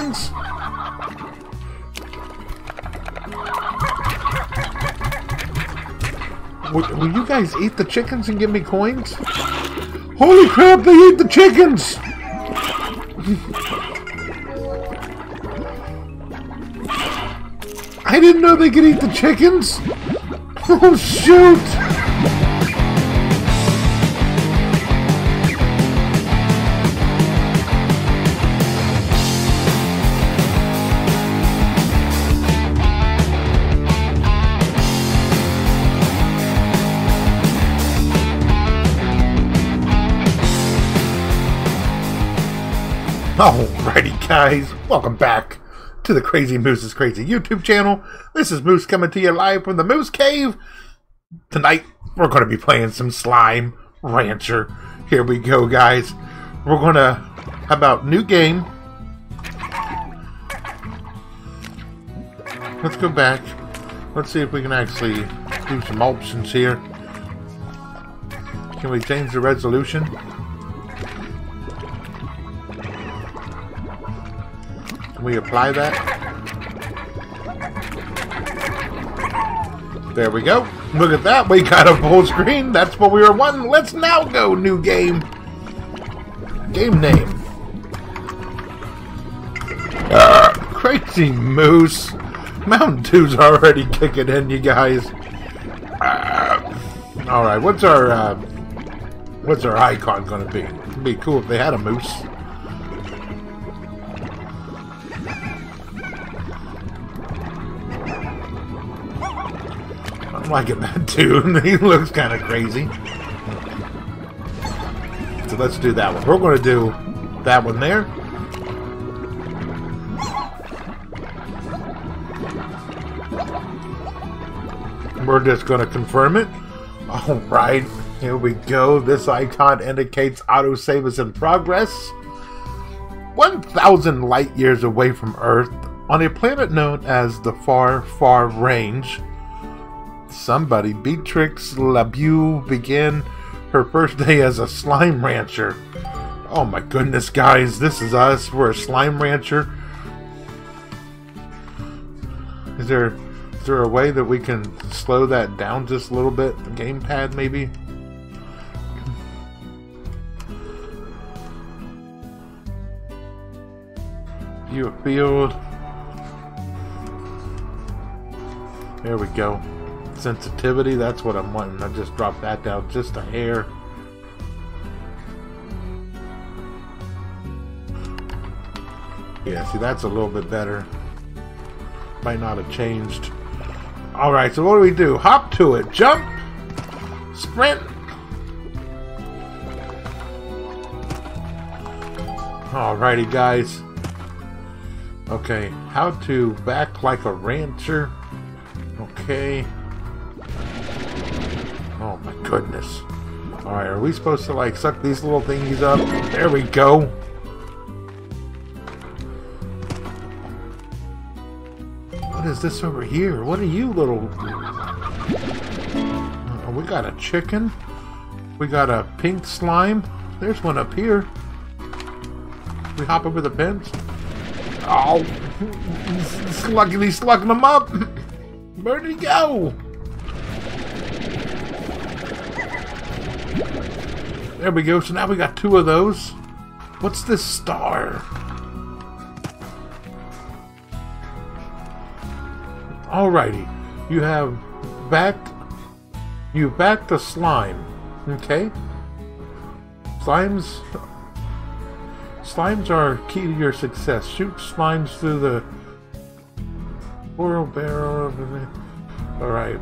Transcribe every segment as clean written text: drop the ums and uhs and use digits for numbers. things. Will you guys eat the chickens and give me coins? Holy crap, they ate the chickens! I didn't know they could eat the chickens! Oh shoot! Alrighty guys, welcome back to the Crazy Moose's Crazy YouTube channel. This is Moose coming to you live from the Moose Cave. Tonight, we're going to be playing some Slime Rancher. Here we go guys. We're going to, how about new game? Let's go back. Let's see if we can actually do some options here. Can we change the resolution? Can we apply that? There we go. Look at that. We got a full screen. That's what we were wanting. Let's now go new game. Game name. Crazy Moose. Mountain Dew's already kicking in, you guys. Alright, what's our icon going to be? It'd be cool if they had a moose. I'm liking that dude. He looks kind of crazy. So let's do that one. We're going to do that one there. We're just going to confirm it. Alright, here we go. This icon indicates autosave is in progress. 1,000 light years away from Earth, on a planet known as the Far Far Range, somebody, Beatrix LeBeau, began her first day as a slime rancher. Oh my goodness, guys, this is us. We're a slime rancher. Is there a way that we can slow that down just a little bit? The gamepad, maybe? View a field. There we go. Sensitivity, that's what I'm wanting. I just dropped that down just a hair. Yeah, see, that's a little bit better. Might not have changed. Alright, so what do we do? Hop to it, jump, sprint. Alrighty guys. Okay, how to back like a rancher. Okay. Oh my goodness. Alright, are we supposed to like suck these little thingies up? There we go. What is this over here? What are you little... Oh, we got a chicken. We got a pink slime. There's one up here. We hop over the fence. Oh, he's slugging them up. Where did he go? There we go, so now we got two of those. What's this star? Alrighty. You have backed... You backed the slime. Okay. Slimes are key to your success. Shoot slimes through the... Oral barrel... Alright,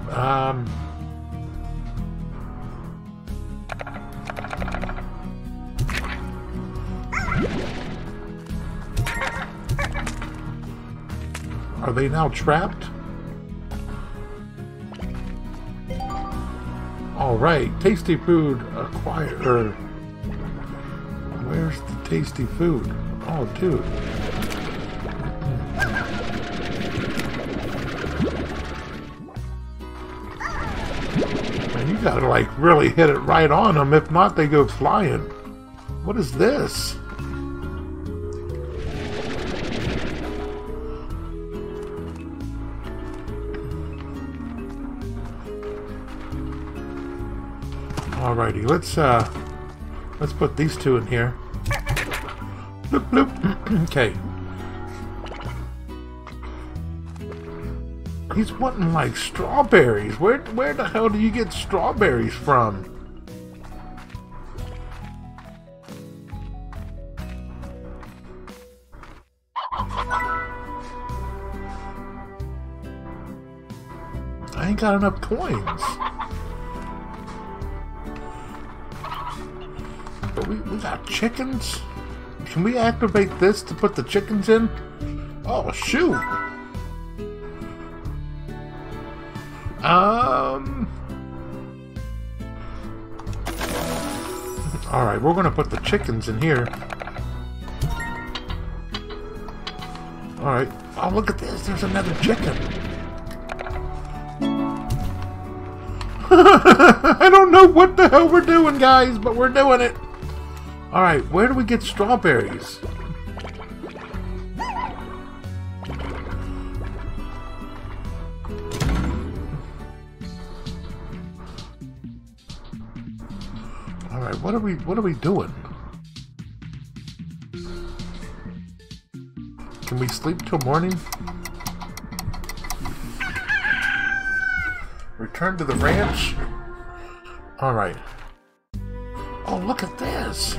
Are they now trapped? Alright, tasty food acquired. Where's the tasty food? Oh, dude. Man, you gotta like really hit it right on them. If not, they go flying. What is this? Alrighty, let's put these two in here. Bloop, bloop. Okay. He's wanting like strawberries. Where the hell do you get strawberries from? I ain't got enough coins. But we got chickens? Can we activate this to put the chickens in? Oh, shoot! Alright, we're gonna put the chickens in here. Alright. Oh, look at this! There's another chicken! I don't know what the hell we're doing, guys, but we're doing it! Alright, where do we get strawberries? Alright, what are we doing? Can we sleep till morning? Return to the ranch? Alright. Oh, look at this!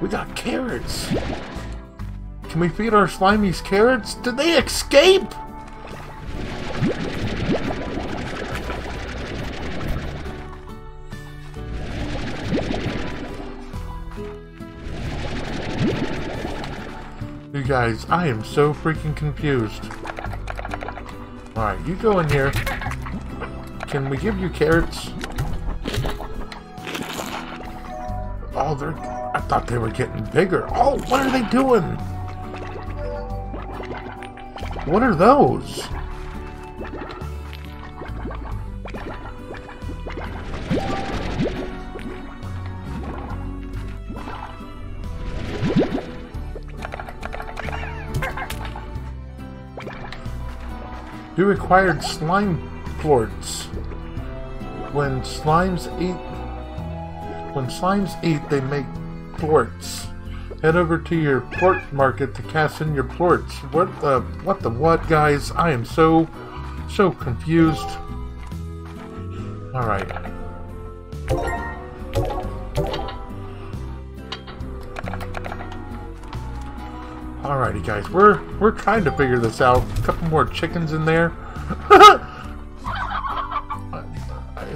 We got carrots! Can we feed our slimies carrots? Did they escape?! You guys, I am so freaking confused. Alright, you go in here. Can we give you carrots? Oh, I thought they were getting bigger. Oh, what are they doing? What are those? You required slime plorts. When slimes eat, they make plorts. Head over to your plort market to cast in your plorts. What, guys? I am so confused. Alright. Alrighty, guys. We're trying to figure this out. A couple more chickens in there.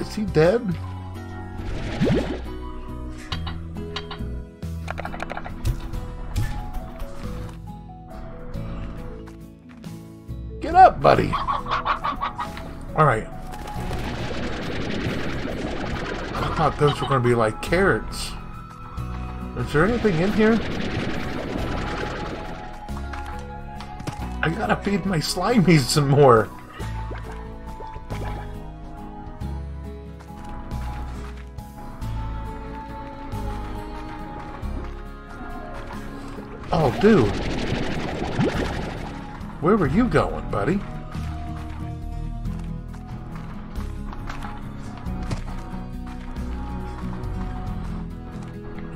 Is he dead? Get up, buddy. All right. I thought those were going to be like carrots. Is there anything in here? I gotta feed my slimies some more. Oh, dude. Where were you going, buddy?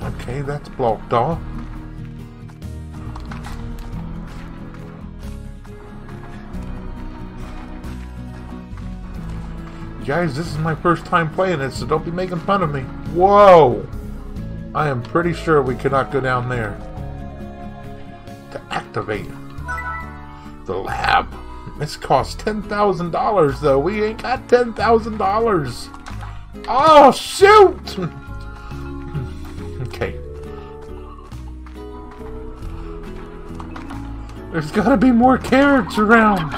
Okay, that's blocked off. Guys, this is my first time playing it, so don't be making fun of me. Whoa! I am pretty sure we could not go down there. Activate the lab. This costs $10,000 though. We ain't got $10,000. Oh shoot! Okay. There's gotta be more carrots around.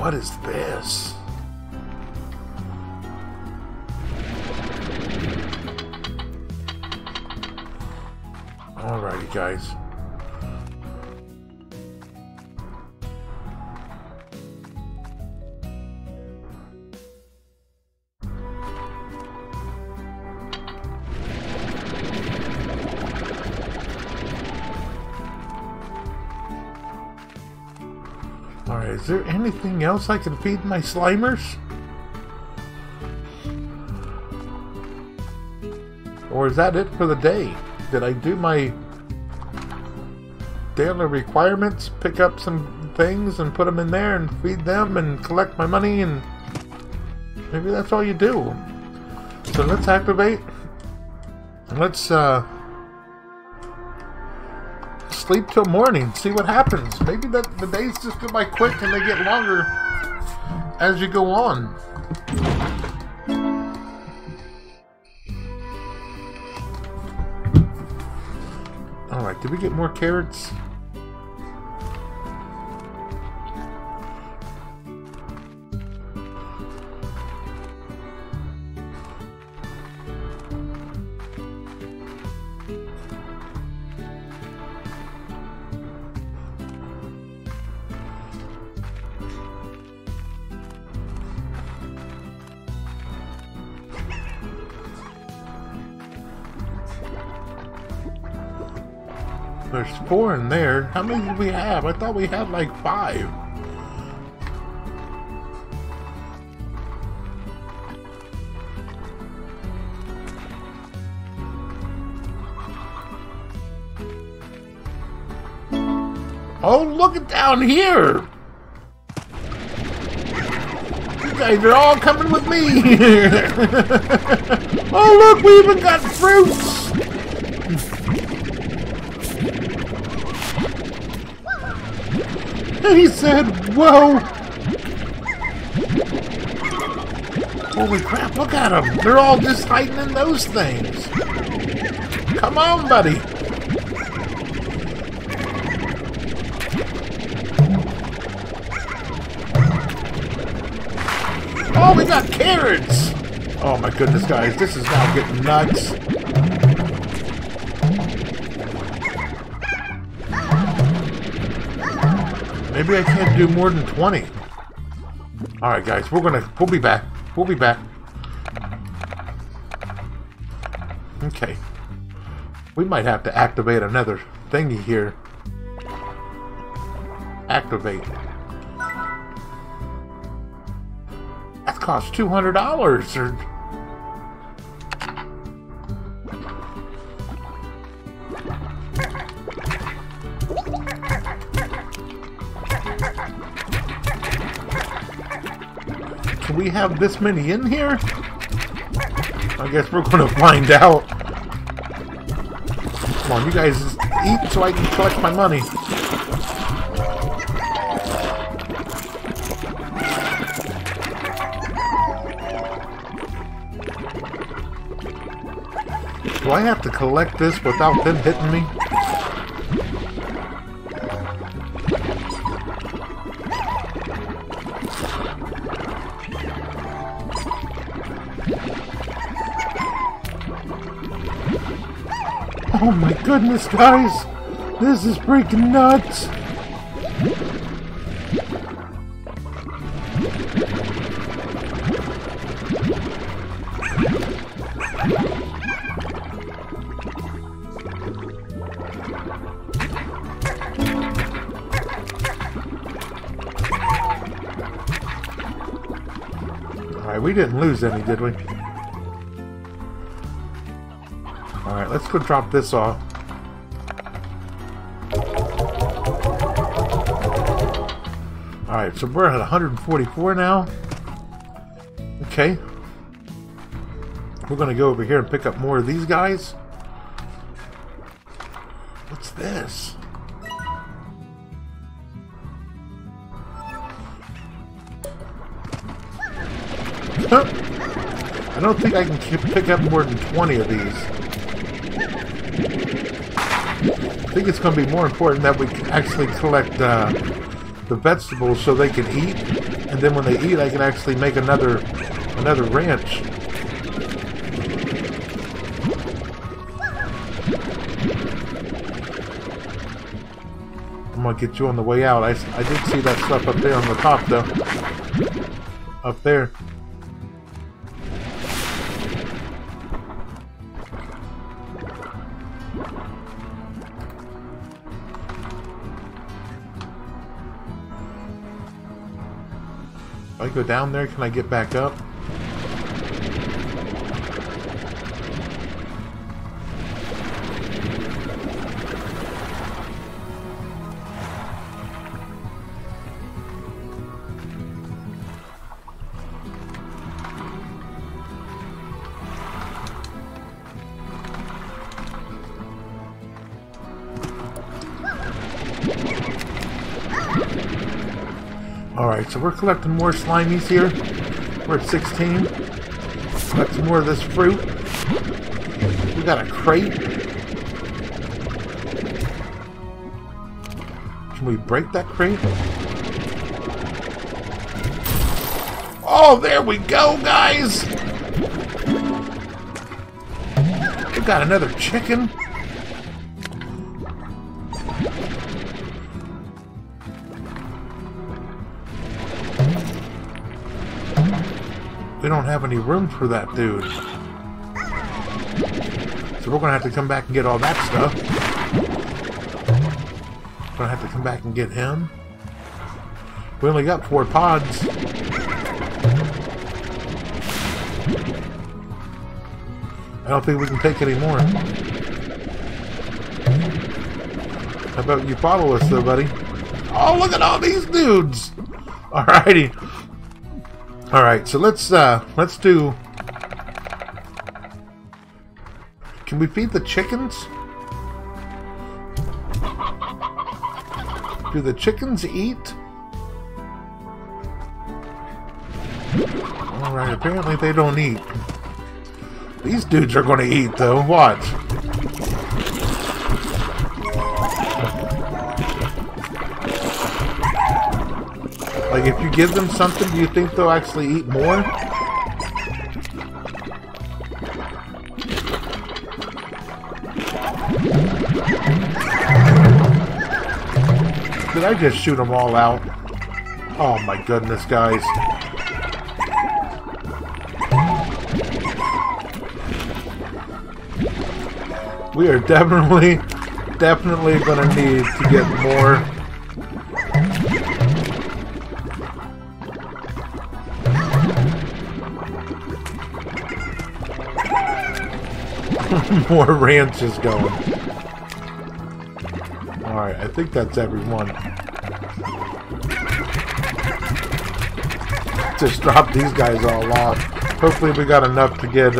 What is this? Alrighty, guys. Alright, Is there anything else I can feed my Slimers? Or is that it for the day? Did I do my daily requirements, pick up some things and put them in there and feed them and collect my money, and maybe that's all you do? So let's activate. Let's sleep till morning, see what happens. Maybe that the days just go by quick and they get longer as you go on. Alright, did we get more carrots? There's 4 in there. How many did we have? I thought we had like 5. Oh, look at down here! You guys are all coming with me! Oh, look! We even got fruits! He said, whoa! Holy crap, look at them! They're all just hiding in those things! Come on, buddy! Oh, we got carrots! Oh my goodness, guys, this is now getting nuts! Maybe I can't do more than 20. Alright guys, we'll be back. We'll be back. Okay. We might have to activate another thingy here. Activate. That costs $200 or... We have this many in here? I guess we're gonna find out. Come on, you guys eat so I can collect my money. Do I have to collect this without them hitting me? Oh my goodness, guys! This is freaking nuts! Alright, we didn't lose any, did we? Let's go drop this off. Alright, so we're at 144 now. Okay. We're gonna go over here and pick up more of these guys. What's this? I don't think I can pick up more than 20 of these. I think it's going to be more important that we actually collect the vegetables so they can eat, and then when they eat, I can actually make another ranch. I'm going to get you on the way out. I did see that stuff up there on the top, though. Up there. If I go down there, can I get back up? Alright, so we're collecting more slimies here. We're at 16. Collect some more of this fruit. We got a crate. Can we break that crate? Oh, there we go, guys! We got another chicken. We don't have any room for that dude. So we're gonna have to come back and get all that stuff. We're gonna have to come back and get him. We only got 4 pods. I don't think we can take any more. How about you follow us though, buddy? Oh, look at all these dudes! Alrighty. Alright, so let's do... Can we feed the chickens? Do the chickens eat? Alright, apparently they don't eat. These dudes are gonna eat though, watch. Like, if you give them something, do you think they'll actually eat more? Did I just shoot them all out? Oh my goodness, guys. We are definitely gonna need to get more... more ranches going. Alright, I think that's everyone. Just drop these guys all off. Hopefully we got enough to get,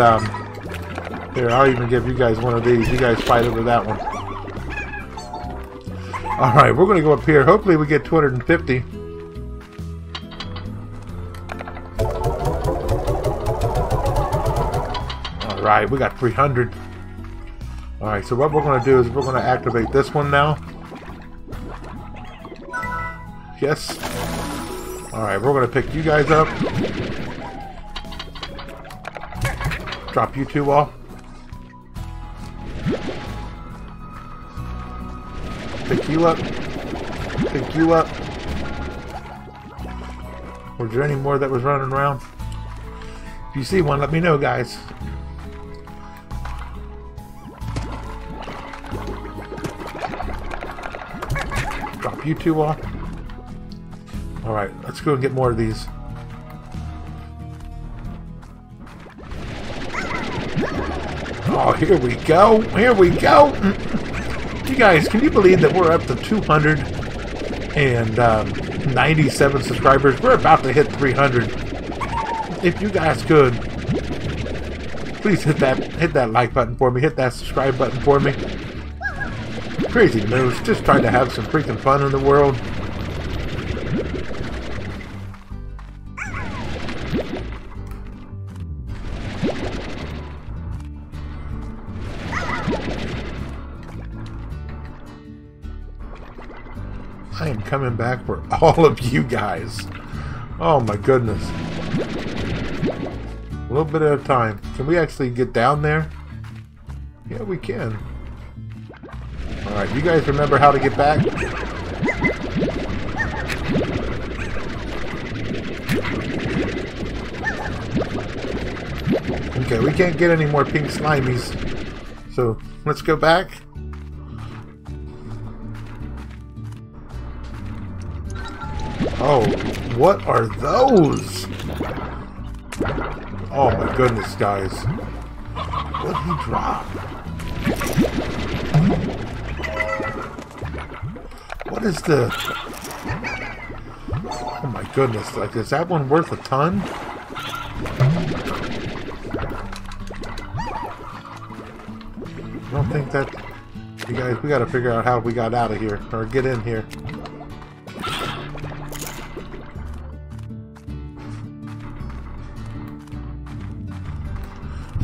here, I'll even give you guys one of these. You guys fight over that one. Alright, we're gonna go up here. Hopefully we get 250. Alright, we got 300. Alright, so what we're going to do is we're going to activate this one now. Yes. Alright, we're going to pick you guys up. Drop you two off. Pick you up. Pick you up. Was there any more that was running around? If you see one, let me know, guys. You two off. Alright, let's go and get more of these. Oh, here we go. Here we go. You guys, can you believe that we're up to 297 subscribers? We're about to hit 300. If you guys could, please hit that like button for me. Hit that subscribe button for me. Crazy Moose, just trying to have some freaking fun in the world. I am coming back for all of you guys. Oh my goodness. A little bit at a time. Can we actually get down there? Yeah, we can. Alright, you guys remember how to get back? Okay, we can't get any more pink slimies. So, let's go back. Oh, what are those? Oh my goodness, guys. What did he drop? What is the... Oh my goodness, like, is that one worth a ton? I don't think that... You guys, we gotta figure out how we got out of here, or get in here.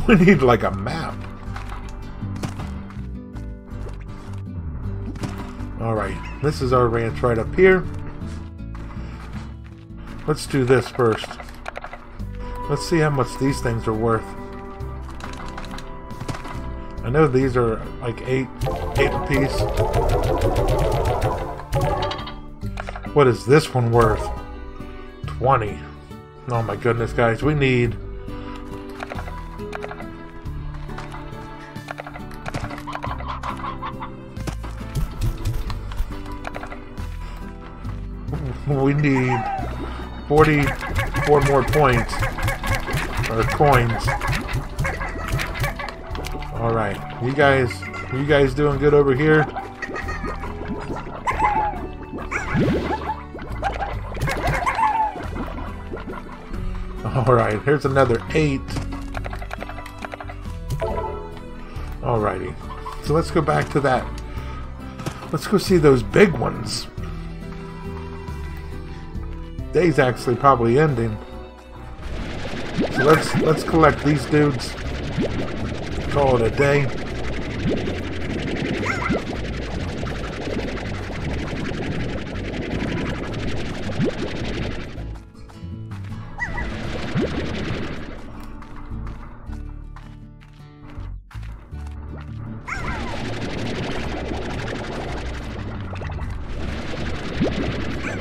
We need, like, a map. Alright, this is our ranch right up here. Let's do this first. Let's see how much these things are worth. I know these are, like, eight apiece. What is this one worth? 20. Oh, my goodness, guys. We need... We need 44 more points, or coins. All right, you guys doing good over here? All right, here's another 8. All righty, so let's go back to that. Let's go see those big ones. Day's actually probably ending, so let's collect these dudes. Call it a day.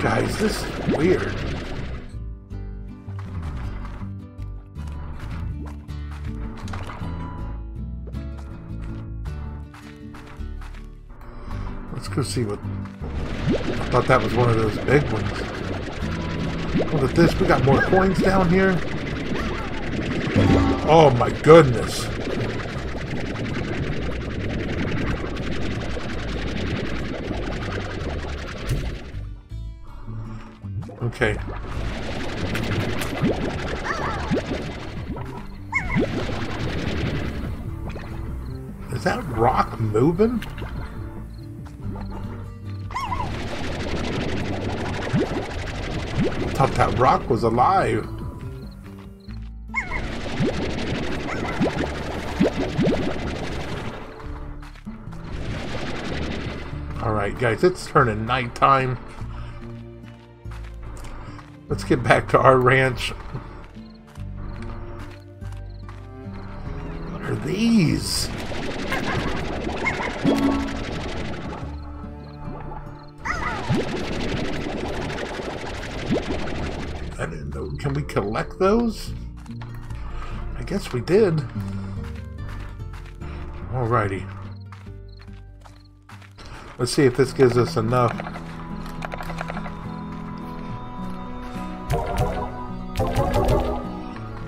Guys, this is weird. Let's go see what... I thought that was one of those big ones. Look at this, we got more coins down here. Oh my goodness. Okay. Is that rock moving? I thought that rock was alive. Alright guys, it's turning nighttime. Let's get back to our ranch. What are these? I didn't know. Can we collect those? I guess we did. Alrighty. Let's see if this gives us enough.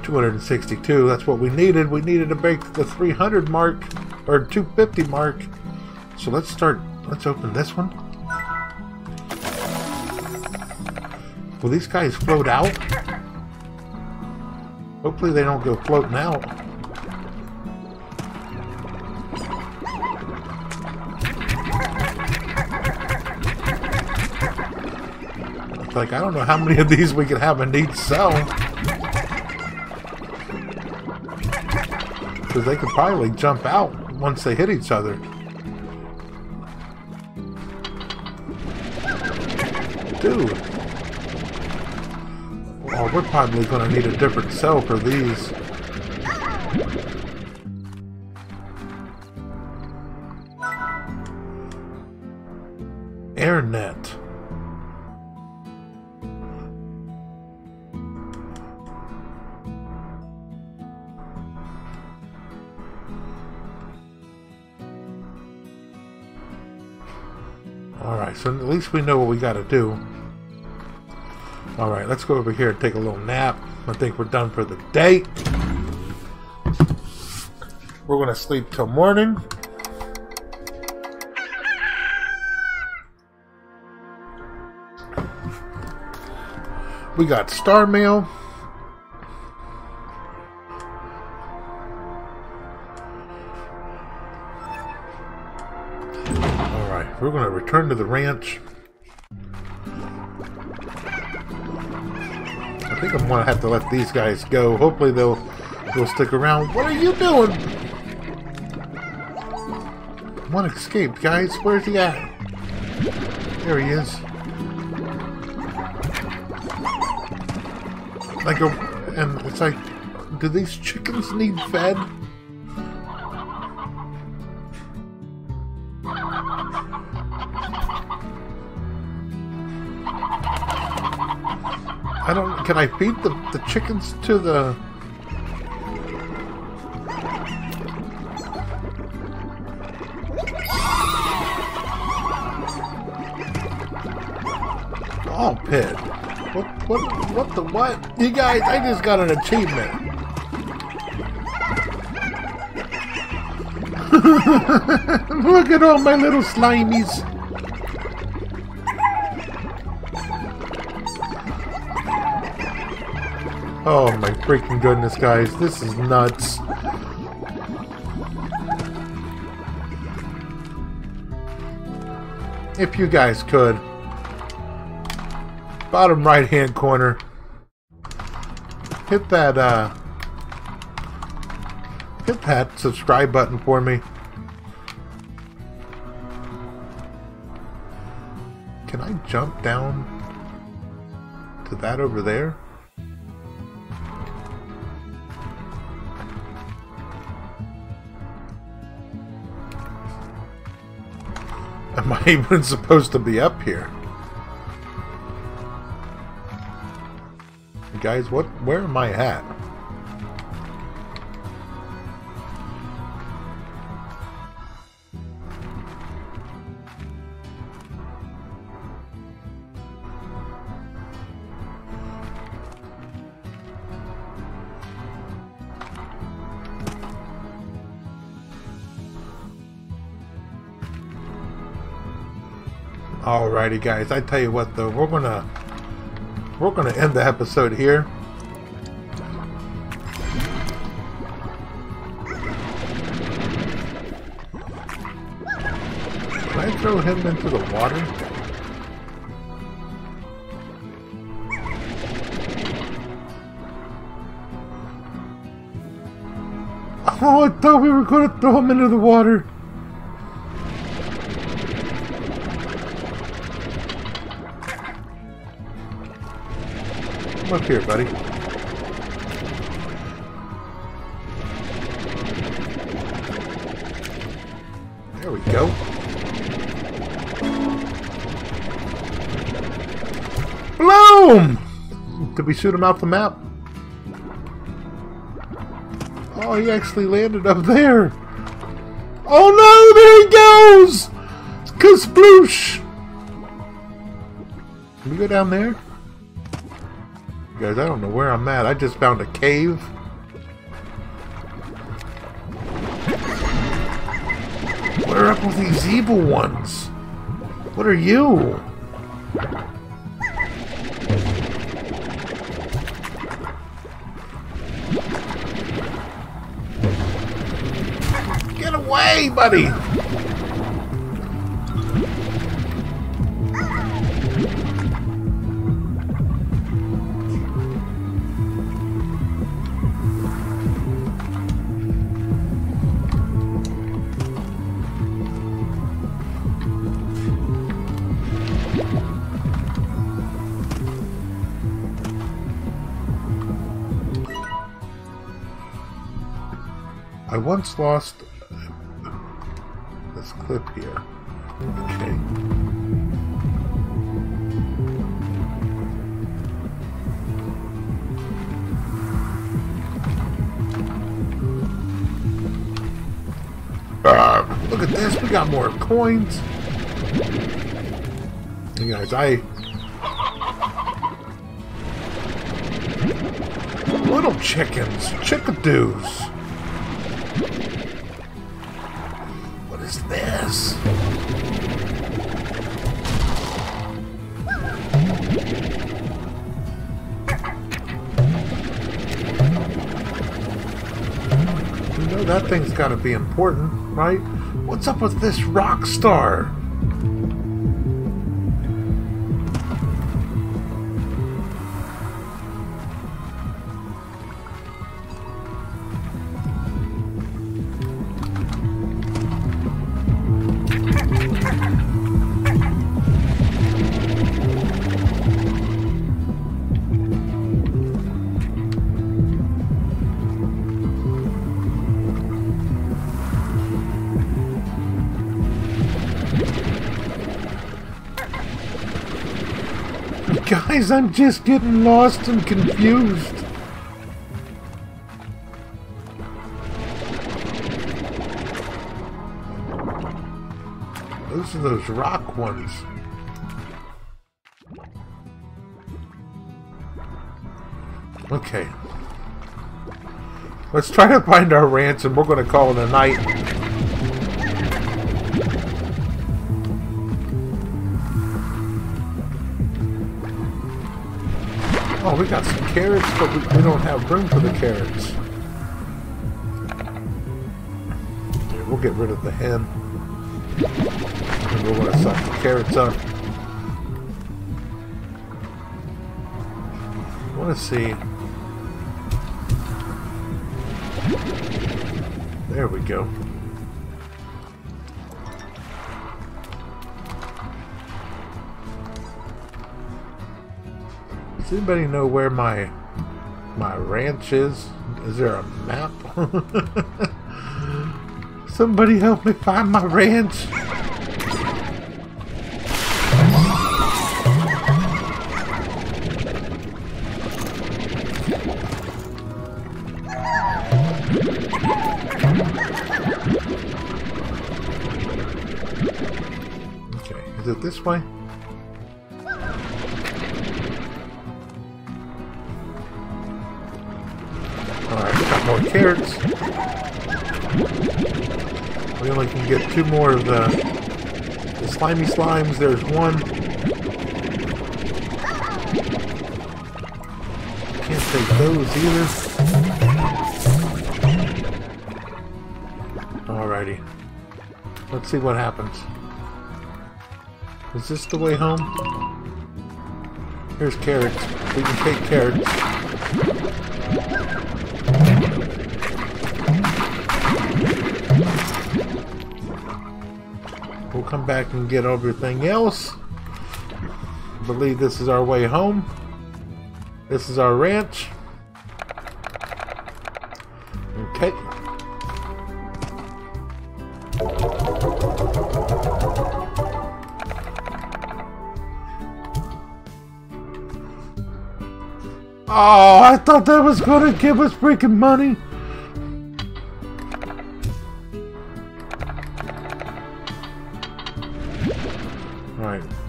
$262, that's what we needed. We needed to break the 300 mark, or 250 mark. So let's start, let's open this one. Will these guys float out? Hopefully they don't go floating out. It's like, I don't know how many of these we could have in each cell. They could probably jump out once they hit each other. Dude. Well, we're probably going to need a different cell for these. Airnet. Alright, so at least we know what we gotta do. Alright, let's go over here and take a little nap. I think we're done for the day. We're gonna sleep till morning. We got StarMail. Alright, we're gonna return to the ranch. I think I'm gonna have to let these guys go. Hopefully they'll stick around. What are you doing? One escaped, guys. Where's he at? There he is. Like a, and it's like, do these chickens need fed? I don't... Can I feed the chickens to the... Oh, pig. What the what? You guys, I just got an achievement. Look at all my little slimies. Oh my freaking goodness, guys, this is nuts. If you guys could. Bottom right-hand corner. Hit that subscribe button for me. Can I jump down to that over there? Am I even supposed to be up here? Guys, what? Where am I at? Alrighty guys, I tell you what though, we're gonna end the episode here. Can I throw him into the water? Oh, I thought we were gonna throw him into the water. Come up here, buddy. There we go. Bloom! Did we shoot him out the map? Oh, he actually landed up there. Oh no, there he goes! Kasploosh! Can we go down there? Guys, I don't know where I'm at. I just found a cave. What are up with these evil ones? What are you? Get away, buddy! I once lost this clip here. Okay. Look at this, we got more coins. You guys, Little chickens, chickadoos. What is this? You know that thing's got to be important, right? What's up with this rock star? Guys, I'm just getting lost and confused. Those are those rock ones. Okay. Let's try to find our ranch and we're going to call it a night. Oh, we got some carrots, but we don't have room for the carrots. Here, we'll get rid of the hen. And we're going to suck the carrots up. I want to see. There we go. Does anybody know where my ranch is? Is there a map? Somebody help me find my ranch! Okay, is it this way? Carrots. We only can get two more of the slimy slimes. There's one. Can't take those either. Alrighty. Let's see what happens. Is this the way home? Here's carrots. We can take carrots. We'll come back and get everything else. I believe this is our way home. This is our ranch. Okay. Oh, I thought that was gonna give us freaking money.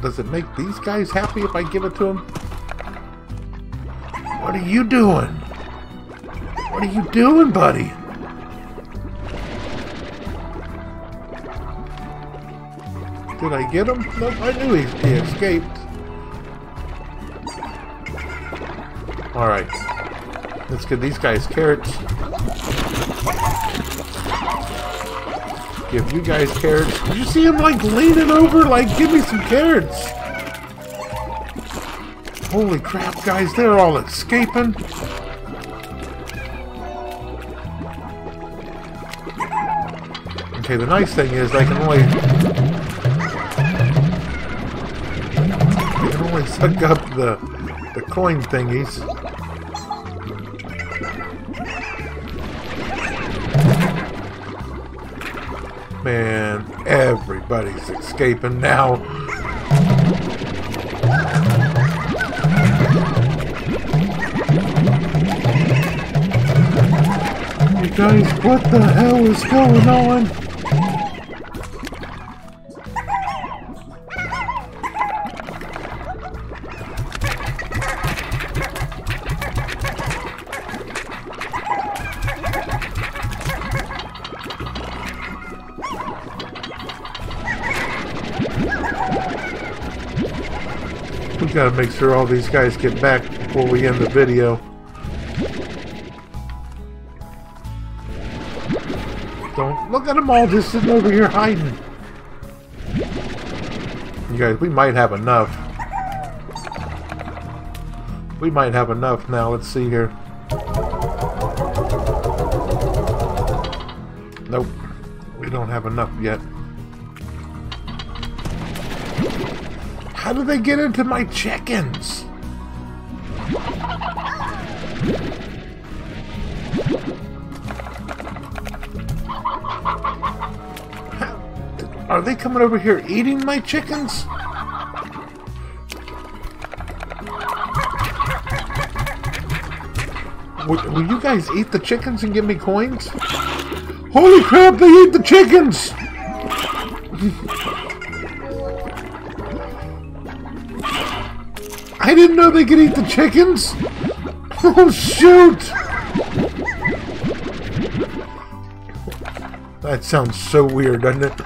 Does it make these guys happy if I give it to them? What are you doing? What are you doing, buddy? Did I get him? Nope, I knew he escaped. Alright. Let's give these guys carrots. Give you guys carrots. Did you see him like leaning over like, give me some carrots? Holy crap, guys, they're all escaping. Okay, the nice thing is they can only suck up the coin thingies. Man, everybody's escaping now. You guys, what the hell is going on? We've got to make sure all these guys get back before we end the video. Don't look at them all just sitting over here hiding. You guys, we might have enough. We might have enough now. Let's see here. Nope. We don't have enough yet. How do they get into my chickens? Are they coming over here eating my chickens? Will you guys eat the chickens and give me coins? Holy crap, they eat the chickens! I didn't know they could eat the chickens! Oh shoot! That sounds so weird, doesn't it?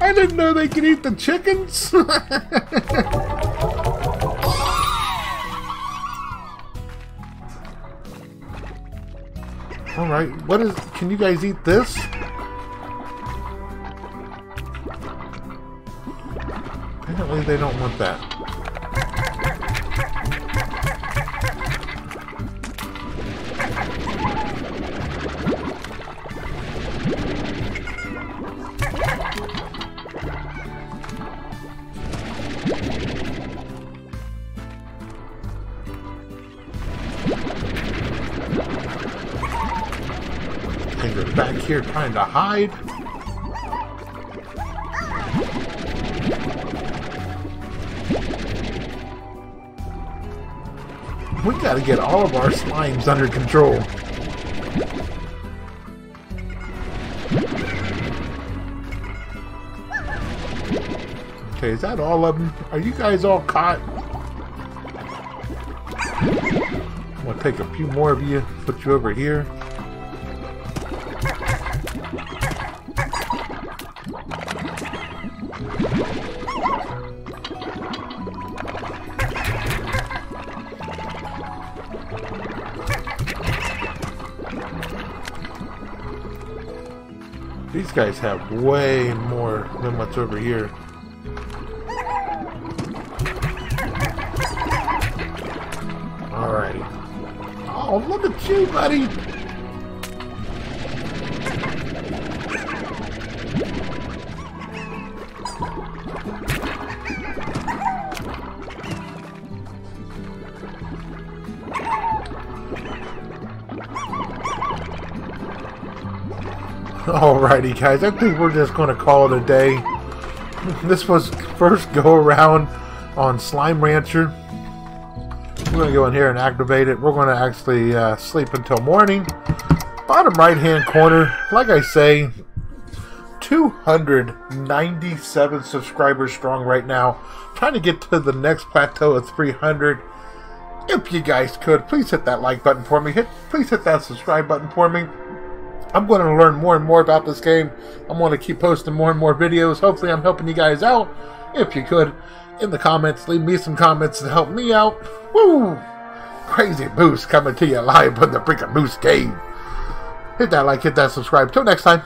I didn't know they could eat the chickens. All right, what is? Can you guys eat this? Apparently, they don't want that. Back here trying to hide. We gotta get all of our slimes under control. Okay, is that all of them? Are you guys all caught? I'm gonna take a few more of you, put you over here. These guys have way more than what's over here. Alrighty. Oh, look at you, buddy! Alrighty guys, I think we're just going to call it a day. This was first go around on Slime Rancher. We're going to go in here and activate it. We're going to actually sleep until morning. Bottom right hand corner, like I say, 297 subscribers strong right now. Trying to get to the next plateau of 300. If you guys could, please hit that like button for me. Please hit that subscribe button for me. I'm going to learn more and more about this game. I'm going to keep posting more and more videos. Hopefully I'm helping you guys out. If you could, in the comments, leave me some comments to help me out. Woo! Crazy Moose coming to you live from the freaking Moose Cave. Hit that like, hit that subscribe. Till next time.